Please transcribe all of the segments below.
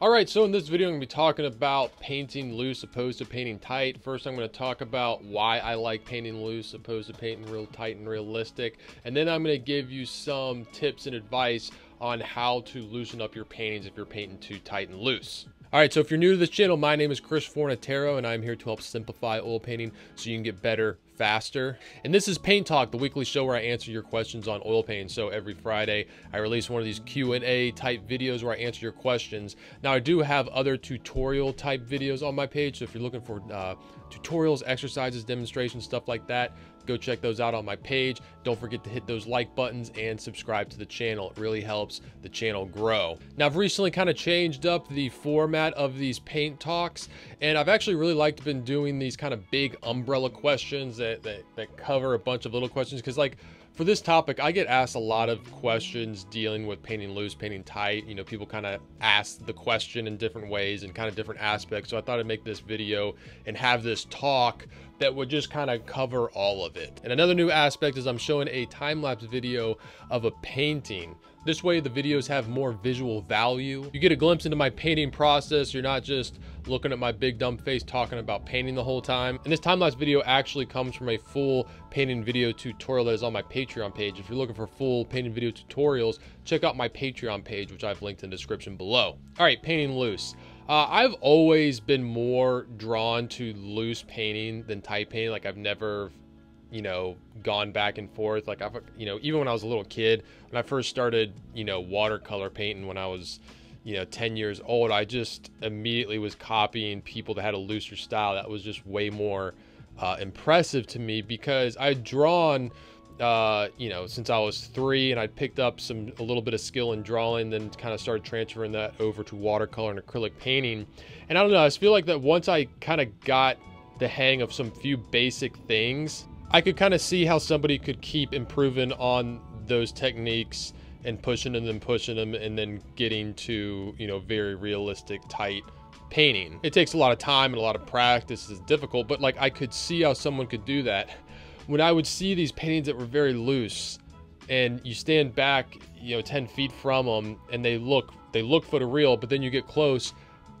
All right, so in this video, I'm gonna be talking about painting loose opposed to painting tight. First, I'm gonna talk about why I like painting loose opposed to painting real tight and realistic. And then I'm gonna give you some tips and advice on how to loosen up your paintings if you're painting too tight and loose. All right, so if you're new to this channel, my name is Chris Fornatero, and I'm here to help simplify oil painting so you can get better faster. And this is Paint Talk, the weekly show where I answer your questions on oil painting. So every Friday, I release one of these Q&A type videos where I answer your questions. Now, I do have other tutorial type videos on my page, so if you're looking for tutorials, exercises, demonstrations, stuff like that, go check those out on my page. Don't forget to hit those like buttons and subscribe to the channel. It really helps the channel grow. Now, I've recently kind of changed up the format of these paint talks, and I've actually really liked been doing these kind of big umbrella questions that cover a bunch of little questions, because like for this topic, I get asked a lot of questions dealing with painting loose, painting tight. You know, people kind of ask the question in different ways and kind of different aspects. So I thought I'd make this video and have this talk that would just kind of cover all of it. And another new aspect is I'm showing a time-lapse video of a painting. This way, the videos have more visual value. You get a glimpse into my painting process. You're not just looking at my big dumb face talking about painting the whole time. And this time-lapse video actually comes from a full painting video tutorial that is on my Patreon page. If you're looking for full painting video tutorials, check out my Patreon page, which I've linked in the description below. All right, painting loose. I've always been more drawn to loose painting than tight painting. Like, I've never, you know, gone back and forth. Like, I've, you know, even when I was a little kid, when I first started, you know, watercolor painting when I was, you know, 10 years old, I just immediately was copying people that had a looser style. That was just way more impressive to me, because I'd drawn, you know, since I was 3, and I picked up a little bit of skill in drawing, then kind of started transferring that over to watercolor and acrylic painting. And I don't know, I just feel like that once I kind of got the hang of some few basic things, I could kind of see how somebody could keep improving on those techniques and pushing them and then getting to, you know, very realistic tight painting. It takes a lot of time and a lot of practice. It's difficult, but like, I could see how someone could do that. When I would see these paintings that were very loose, and you stand back, you know, 10 feet from them, and they look photoreal, but then you get close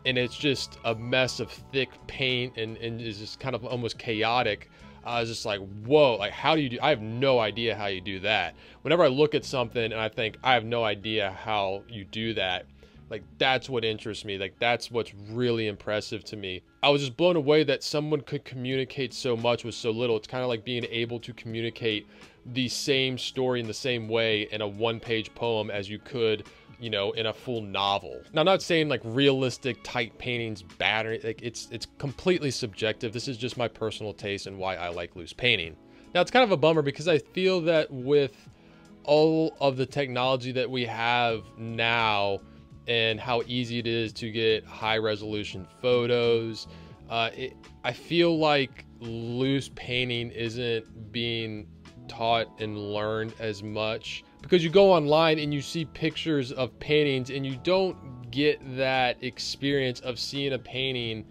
and it's just a mess of thick paint and it's just kind of almost chaotic. I was just like, whoa, like, how do you do? I have no idea how you do that. Whenever I look at something and I think, I have no idea how you do that, like, that's what interests me. Like, that's what's really impressive to me. I was just blown away that someone could communicate so much with so little. It's kind of like being able to communicate the same story in the same way in a one-page poem as you could, you know, in a full novel. Now, I'm not saying like realistic tight painting's bad, or like, it's completely subjective. This is just my personal taste and why I like loose painting. Now, it's kind of a bummer, because I feel that with all of the technology that we have now, and how easy it is to get high resolution photos, I feel like loose painting isn't being taught and learned as much, because you go online and you see pictures of paintings and you don't get that experience of seeing a painting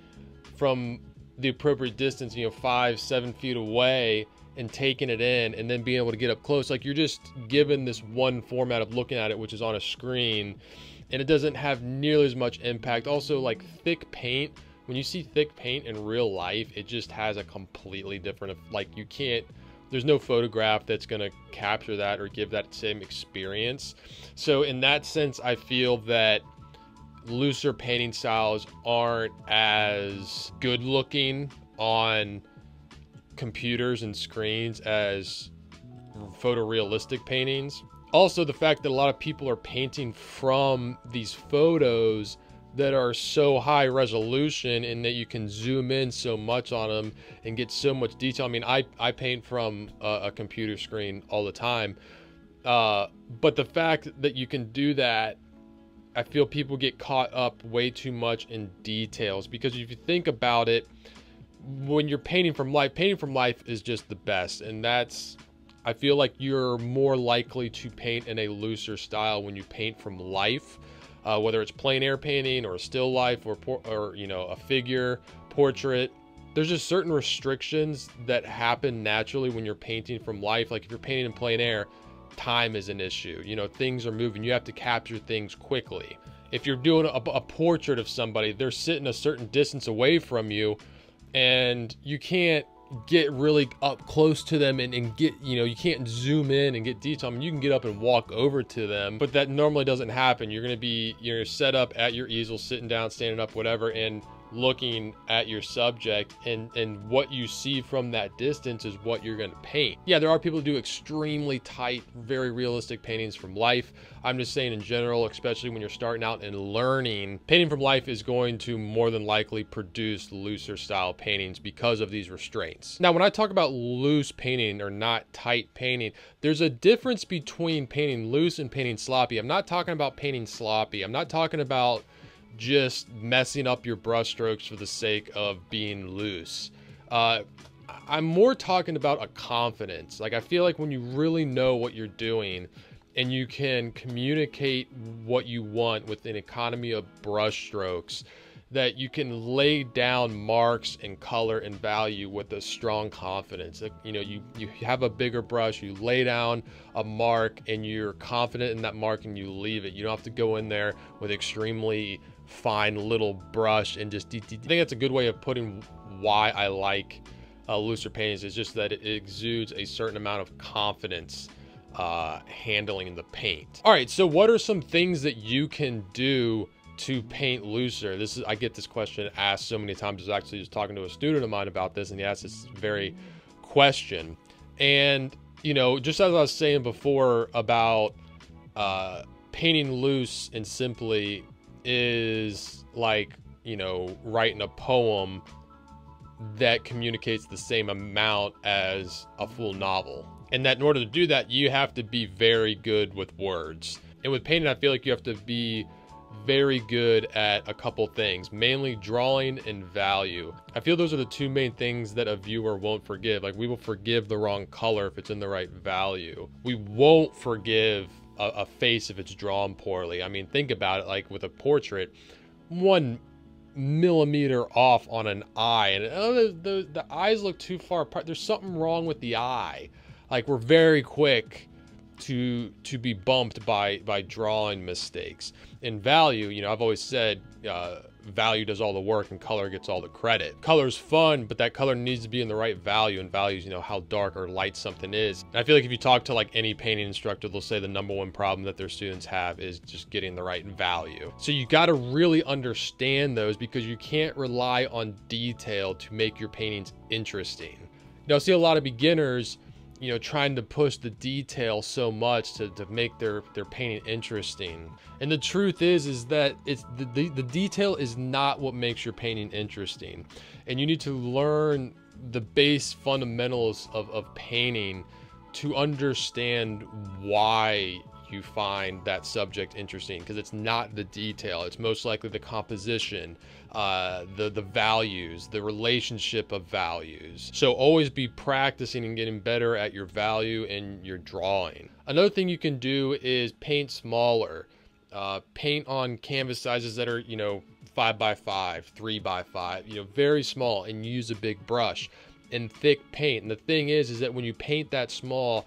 from the appropriate distance, you know, 5-7 feet away, and taking it in and then being able to get up close. Like, you're just given this one format of looking at it, which is on a screen, and it doesn't have nearly as much impact. Also, like, thick paint, when you see thick paint in real life, it just has a completely different, like, you can't, there's no photograph that's gonna capture that or give that same experience. So in that sense, I feel that looser painting styles aren't as good looking on computers and screens as photorealistic paintings. Also, the fact that a lot of people are painting from these photos that are so high resolution, and that you can zoom in so much on them and get so much detail. I mean, I paint from a computer screen all the time, but the fact that you can do that, I feel people get caught up way too much in details. Because if you think about it, when you're painting from life is just the best. And that's, I feel like you're more likely to paint in a looser style when you paint from life, whether it's plein air painting or still life or you know, a figure, portrait. There's just certain restrictions that happen naturally when you're painting from life. Like, if you're painting in plein air, time is an issue. You know, things are moving. You have to capture things quickly. If you're doing a portrait of somebody, they're sitting a certain distance away from you, and you can't get really up close to them and get, you know, you can't zoom in and get detail. I mean, you can get up and walk over to them, but that normally doesn't happen. You're going to be, you're set up at your easel, sitting down, standing up, whatever, and looking at your subject, and what you see from that distance is what you're going to paint. Yeah, there are people who do extremely tight, very realistic paintings from life. I'm just saying in general, especially when you're starting out and learning, painting from life is going to more than likely produce looser style paintings because of these restraints. Now, when I talk about loose painting or not tight painting, there's a difference between painting loose and painting sloppy. I'm not talking about painting sloppy. I'm not talking about just messing up your brush strokes for the sake of being loose. I'm more talking about a confidence. Like, I feel like when you really know what you're doing and you can communicate what you want with an economy of brush strokes, that you can lay down marks and color and value with a strong confidence. You know, you have a bigger brush, you lay down a mark and you're confident in that mark and you leave it. You don't have to go in there with extremely fine little brush and just, I think that's a good way of putting why I like looser paintings. It's just that it exudes a certain amount of confidence handling the paint. All right, so what are some things that you can do to paint looser? This is, I get this question asked so many times. I was actually just talking to a student of mine about this, and he asked this very question. And, you know, just as I was saying before about painting loose and simply is like, you know, writing a poem that communicates the same amount as a full novel. And that in order to do that, you have to be very good with words. And with painting, I feel like you have to be very good at a couple things, mainly drawing and value. I feel those are the two main things that a viewer won't forgive. Like, we will forgive the wrong color if it's in the right value. We won't forgive a face if it's drawn poorly. I mean, think about it, like with a portrait, 1 millimeter off on an eye, and the eyes look too far apart. There's something wrong with the eye. Like, we're very quick to be bumped by drawing mistakes. And value, you know, I've always said value does all the work and color gets all the credit. Color's fun, but that color needs to be in the right value, and values, you know, how dark or light something is. And I feel like if you talk to like any painting instructor, they'll say the #1 problem that their students have is just getting the right value. So you got to really understand those, because you can't rely on detail to make your paintings interesting. You know, I see a lot of beginners, you know, trying to push the detail so much to make their painting interesting. And the truth is that it's the detail is not what makes your painting interesting. And you need to learn the base fundamentals of painting to understand why you find that subject interesting, because it's not the detail. It's most likely the composition, the values, the relationship of values. So always be practicing and getting better at your value and your drawing. Another thing you can do is paint smaller. Paint on canvas sizes that are, you know, 5 by 5, 3 by 5, you know, very small, and use a big brush and thick paint. And the thing is that when you paint that small,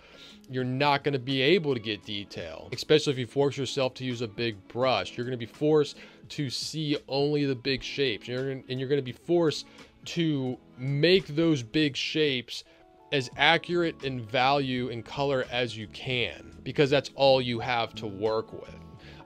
you're not going to be able to get detail, especially if you force yourself to use a big brush. You're going to be forced to see only the big shapes, and you're going to be forced to make those big shapes as accurate in value and color as you can, because that's all you have to work with.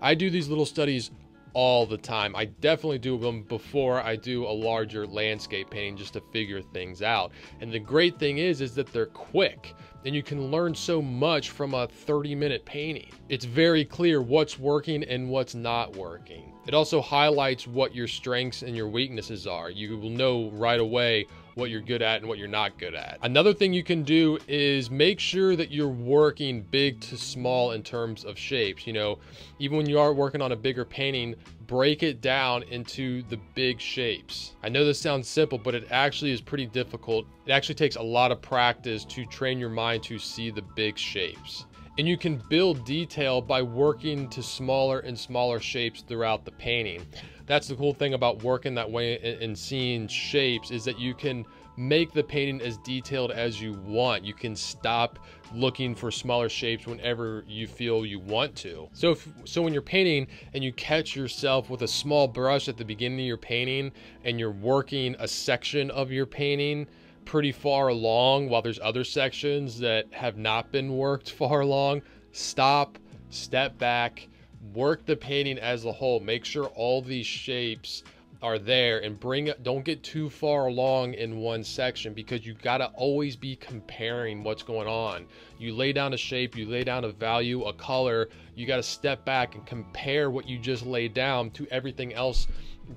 I do these little studies all the time. I definitely do them before I do a larger landscape painting, just to figure things out. And the great thing is that they're quick, and you can learn so much from a 30-minute painting. It's very clear what's working and what's not working. It also highlights what your strengths and your weaknesses are. You will know right away what you're good at and what you're not good at. Another thing you can do is make sure that you're working big to small in terms of shapes. You know, even when you are working on a bigger painting, break it down into the big shapes. I know this sounds simple, but it actually is pretty difficult. It actually takes a lot of practice to train your mind to see the big shapes. And you can build detail by working to smaller and smaller shapes throughout the painting. That's the cool thing about working that way and seeing shapes, is that you can make the painting as detailed as you want. You can stop looking for smaller shapes whenever you feel you want to. So when you're painting and you catch yourself with a small brush at the beginning of your painting and you're working a section of your painting pretty far along while there's other sections that have not been worked far along, stop, step back, work the painting as a whole. Make sure all these shapes are there and don't get too far along in one section, because you gotta always be comparing what's going on. You lay down a shape, you lay down a value, a color, you gotta step back and compare what you just laid down to everything else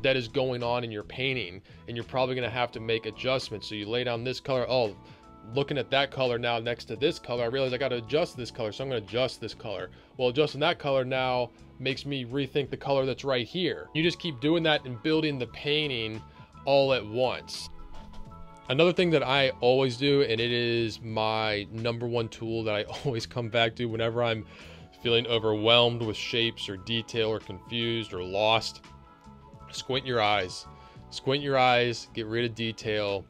that is going on in your painting. And you're probably gonna have to make adjustments. So you lay down this color, oh, looking at that color now next to this color, I realize I gotta adjust this color, so I'm gonna adjust this color. Well, adjusting that color now makes me rethink the color that's right here. You just keep doing that and building the painting all at once. Another thing that I always do, and it is my #1 tool that I always come back to whenever I'm feeling overwhelmed with shapes or detail or confused or lost, squint your eyes. Squint your eyes, get rid of detail.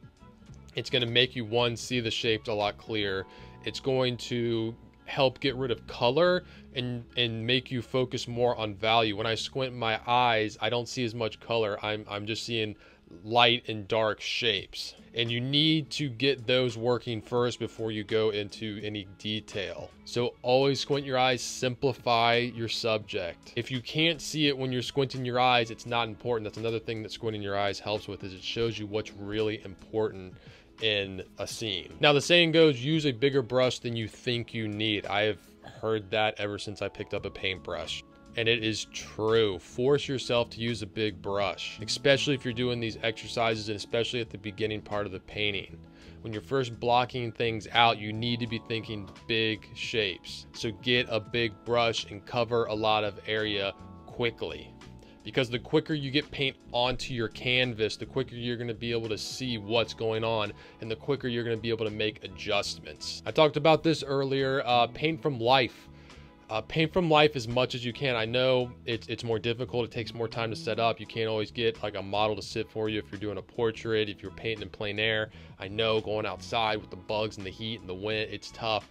It's going to make you, one, see the shapes a lot clearer. It's going to help get rid of color and make you focus more on value. When I squint my eyes, I don't see as much color. I'm just seeing light and dark shapes. And you need to get those working first before you go into any detail. So always squint your eyes, simplify your subject. If you can't see it when you're squinting your eyes, it's not important. That's another thing that squinting your eyes helps with, is it shows you what's really important in a scene. Now, the saying goes, use a bigger brush than you think you need. I have heard that ever since I picked up a paintbrush, and it is true. Force yourself to use a big brush, especially if you're doing these exercises, and especially at the beginning part of the painting. When you're first blocking things out, you need to be thinking big shapes. So get a big brush and cover a lot of area quickly, because the quicker you get paint onto your canvas, the quicker you're gonna be able to see what's going on, and the quicker you're gonna be able to make adjustments. I talked about this earlier, paint from life. Paint from life as much as you can. I know it's more difficult, it takes more time to set up. You can't always get like a model to sit for you if you're doing a portrait, if you're painting in plein air. I know going outside with the bugs and the heat and the wind, it's tough.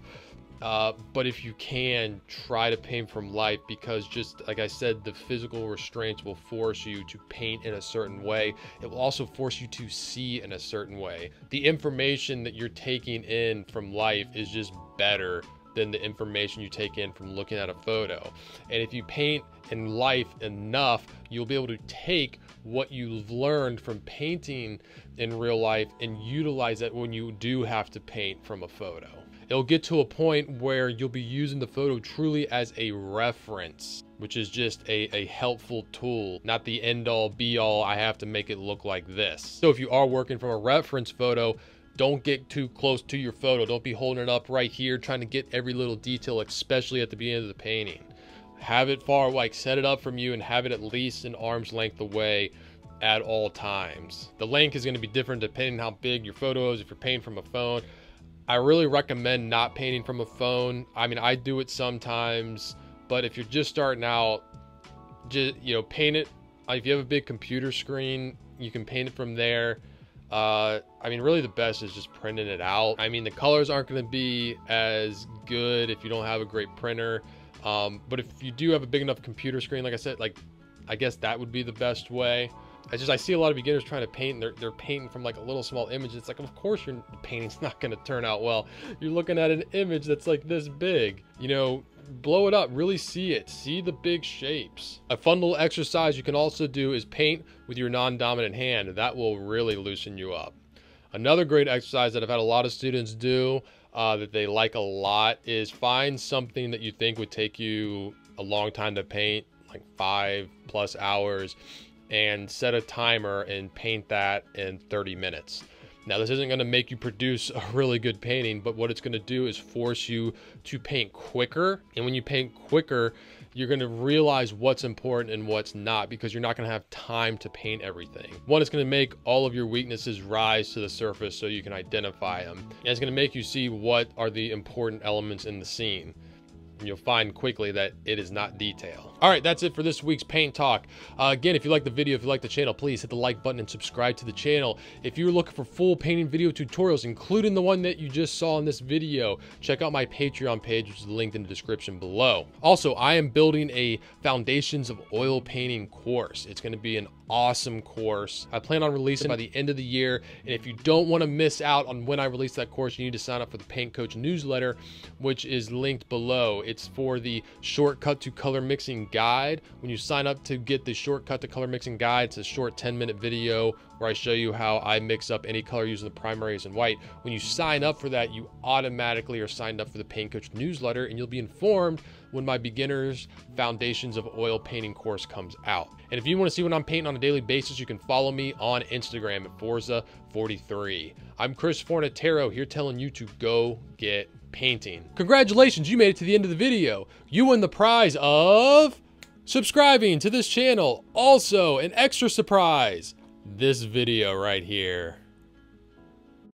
But if you can, try to paint from life, because just like I said, the physical restraints will force you to paint in a certain way. It will also force you to see in a certain way. The information that you're taking in from life is just better than the information you take in from looking at a photo. And if you paint in life enough, you'll be able to take what you've learned from painting in real life and utilize that when you do have to paint from a photo. It'll get to a point where you'll be using the photo truly as a reference, which is just a helpful tool, not the end all be all, I have to make it look like this. So if you are working from a reference photo, don't get too close to your photo. Don't be holding it up right here, trying to get every little detail, especially at the beginning of the painting. Have it far, like set it up from you and have it at least an arm's length away at all times. The length is gonna be different depending on how big your photo is, if you're painting from a phone. I really recommend not painting from a phone. I mean, I do it sometimes, but if you're just starting out, just, you know, paint it. If you have a big computer screen, you can paint it from there. I mean, really the best is just printing it out. I mean, the colors aren't going to be as good if you don't have a great printer. But if you do have a big enough computer screen, like I said, like, I guess that would be the best way. I see a lot of beginners trying to paint, and they're painting from like a little small image. It's like, of course your painting's not going to turn out well. You're looking at an image that's like this big, you know, blow it up, really see it, see the big shapes. A fun little exercise you can also do is paint with your non-dominant hand. That will really loosen you up. Another great exercise that I've had a lot of students do that they like a lot is find something that you think would take you a long time to paint, like 5+ hours, and set a timer and paint that in 30 minutes. Now, this isn't gonna make you produce a really good painting, but what it's gonna do is force you to paint quicker. And when you paint quicker, you're gonna realize what's important and what's not, because you're not gonna have time to paint everything. One, it's gonna make all of your weaknesses rise to the surface so you can identify them. And it's gonna make you see what are the important elements in the scene. And you'll find quickly that it is not detail. All right, that's it for this week's Paint Talk. Again, if you like the video, if you like the channel, please hit the like button and subscribe to the channel. If you're looking for full painting video tutorials, including the one that you just saw in this video, check out my Patreon page, which is linked in the description below. Also, I am building a Foundations of Oil Painting course. It's going to be an awesome course. I plan on releasing it by the end of the year, and if you don't want to miss out on when I release that course, you need to sign up for the Paint Coach newsletter, which is linked below. It's for the Shortcut to Color Mixing guide. When you sign up to get the Shortcut to Color Mixing guide, it's a short 10-minute video where I show you how I mix up any color using the primaries and white. When you sign up for that, you automatically are signed up for the Paint Coach newsletter, and you'll be informed when my Beginners Foundations of Oil Painting course comes out. And if you want to see what I'm painting on a daily basis, you can follow me on Instagram at Forza43. I'm Chris Fornatero here telling you to go get painting. Congratulations, you made it to the end of the video. You won the prize of subscribing to this channel. Also, an extra surprise, this video right here.